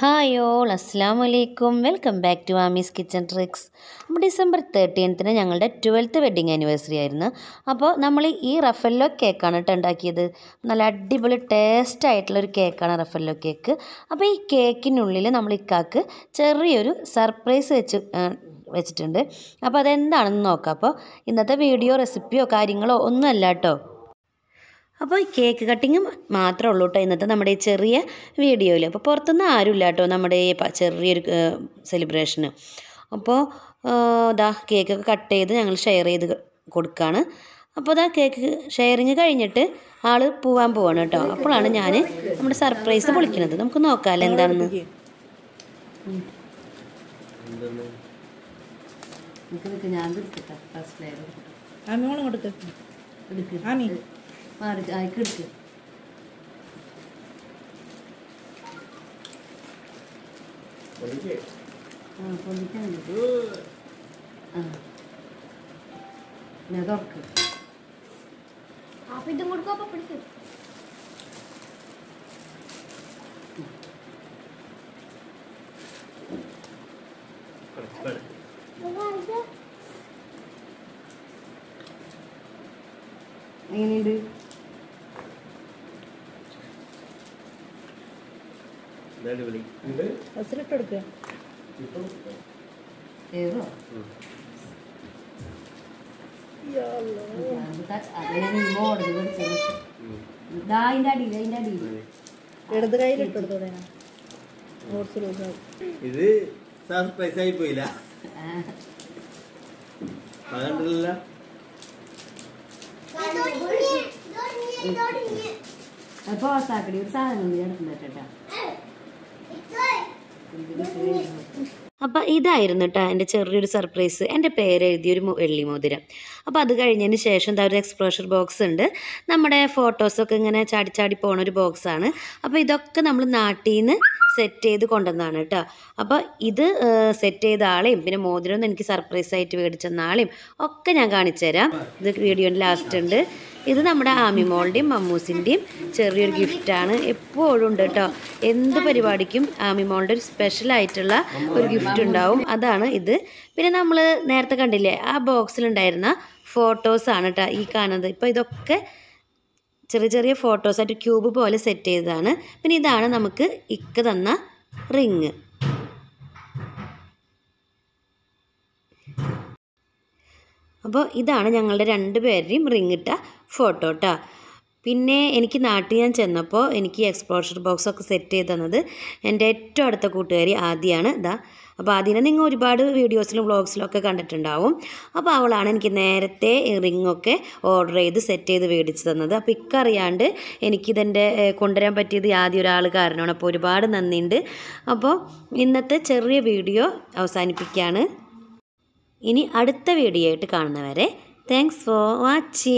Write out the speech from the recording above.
Hi all, അസ്സലാമു അലൈക്കും. Welcome back to Ami's kitchen tricks. അപ്പോൾ ഡിസംബർ 13 ഞങ്ങളുടെ 12th വെഡ്ഡിങ് ആനിവേഴ്സറി ആയിരുന്നു. അപ്പോൾ നമ്മൾ ഈ റഫല്ലോ കേക്കാണ് കേട്ടോ ഉണ്ടാക്കിയത്. നല്ല അടിപൊളി ടേസ്റ്റ് ആയിട്ടുള്ളൊരു കേക്കാണ് റഫല്ലോ കേക്ക്. അപ്പോൾ ഈ കേക്കിനുള്ളിൽ നമ്മൾ ഇക്കാക്ക് ചെറിയൊരു സർപ്രൈസ് വെച്ചിട്ടുണ്ട്. അപ്പോൾ അതെന്താണെന്ന് നോക്കാം. അപ്പോൾ ഇന്നത്തെ വീഡിയോ റെസിപ്പിയോ കാര്യങ്ങളോ ഒന്നുമല്ല കേട്ടോ. അപ്പോൾ കേക്ക് കട്ടിങ്ങും മാത്രമേ ഉള്ളൂ കേട്ടോ ഇന്നത്തെ നമ്മുടെ ഈ ചെറിയ വീഡിയോയിൽ. അപ്പോൾ പുറത്തുനിന്ന് ആരുമില്ല കേട്ടോ നമ്മുടെ ഈ ചെറിയൊരു സെലിബ്രേഷന്. അപ്പോൾ ഇതാ കേക്കൊക്കെ കട്ട് ചെയ്ത് ഞങ്ങൾ ഷെയർ ചെയ്ത് കൊടുക്കുകയാണ്. അപ്പോൾ ഇതാ കേക്ക് ഷെയറിങ് കഴിഞ്ഞിട്ട് ആൾ പോവാൻ പോവാണ് കേട്ടോ. അപ്പോഴാണ് ഞാൻ നമ്മുടെ സർപ്രൈസ് പൊളിക്കുന്നത്. നമുക്ക് നോക്കാമല്ലോ എന്താണെന്ന്. മാറി ആയിക്കെടുക്ക്. ആ പൊന്നിക്കാൻ ആ ഞാൻ തുറക്ക്. അപ്പം ഇതും കൊടുക്കും. അപ്പം പിടിക്കും. എങ്ങനെയുണ്ട്? ഇത് സർപ്രൈസ് ആയി പോയില്ല. സാധനം ചേട്ടാ. അപ്പോൾ ഇതായിരുന്നു കേട്ടോ എൻ്റെ ചെറിയൊരു സർപ്രൈസ്. എൻ്റെ പേരെഴുതിയൊരു വെള്ളി മോതിരം. അപ്പോൾ അത് കഴിഞ്ഞതിന് ശേഷം എന്താ ഒരു എക്സ്പ്ലോഷർ ബോക്സ് ഉണ്ട്. നമ്മുടെ ഫോട്ടോസൊക്കെ ഇങ്ങനെ ചാടി ചാടി പോണൊരു ബോക്സാണ്. അപ്പോൾ ഇതൊക്കെ നമ്മൾ നാട്ടിൽ നിന്ന് സെറ്റ് ചെയ്ത് കൊണ്ടുവന്നതാണ് കേട്ടോ. അപ്പോൾ ഇത് സെറ്റ് ചെയ്ത ആളെയും പിന്നെ മോതിരം എനിക്ക് സർപ്രൈസ് ആയിട്ട് മേടിച്ചെന്ന ആളെയും ഒക്കെ ഞാൻ കാണിച്ചു തരാം. ഇത് വീഡിയോൻ്റെ ലാസ്റ്റ് ഉണ്ട്. ഇത് നമ്മുടെ ആമിമോളുടെയും മമ്മൂസിൻ്റെയും ചെറിയൊരു ഗിഫ്റ്റാണ്. എപ്പോഴും ഉണ്ട് കേട്ടോ. എന്ത് പരിപാടിക്കും ആമിമോളുടെ ഒരു സ്പെഷ്യലായിട്ടുള്ള ഒരു ഗിഫ്റ്റ് ഉണ്ടാവും. അതാണ് ഇത്. പിന്നെ നമ്മൾ നേരത്തെ കണ്ടില്ലേ ആ ബോക്സിലുണ്ടായിരുന്ന ഫോട്ടോസാണ് കേട്ടോ ഈ കാണുന്നത്. ഇപ്പോൾ ഇതൊക്കെ ചെറിയ ചെറിയ ഫോട്ടോസായിട്ട് ക്യൂബ് പോലെ സെറ്റ് ചെയ്തതാണ്. പിന്നെ ഇതാണ് നമുക്ക് ഇക്ക തന്ന റിങ്. അപ്പോൾ ഇതാണ് ഞങ്ങളുടെ രണ്ടുപേരുടെയും റിങ് ഇട്ട ഫോട്ടോ കേട്ടോ. പിന്നെ എനിക്ക് നാട്ടിൽ ഞാൻ ചെന്നപ്പോൾ എനിക്ക് എക്സ്പ്ലോഷർ ബോക്സൊക്കെ സെറ്റ് ചെയ്ത് തന്നത് എൻ്റെ ഏറ്റവും അടുത്ത കൂട്ടുകാരി ആദിയാണ്. ഇതാ അപ്പോൾ ആദ്യം നിങ്ങൾ ഒരുപാട് വീഡിയോസിലും വ്ളോഗ്സിലൊക്കെ കണ്ടിട്ടുണ്ടാവും. അപ്പോൾ അവളാണ് എനിക്ക് നേരത്തെ റിങ്ങൊക്കെ ഓർഡർ ചെയ്ത് സെറ്റ് ചെയ്ത് മേടിച്ച് തന്നത്. അപ്പോൾ ഇക്കറിയാണ്ട് എനിക്കിതെൻ്റെ കൊണ്ടുവരാൻ പറ്റിയത് ആദ്യം ഒരാൾ കാരണമാണ്. അപ്പോൾ ഒരുപാട് നന്ദിയുണ്ട്. അപ്പോൾ ഇന്നത്തെ ചെറിയ വീഡിയോ അവസാനിപ്പിക്കുകയാണ്. ഇനി അടുത്ത വീഡിയോ ആയിട്ട് കാണുന്നവരെ താങ്ക്സ് ഫോർ വാച്ചിങ്.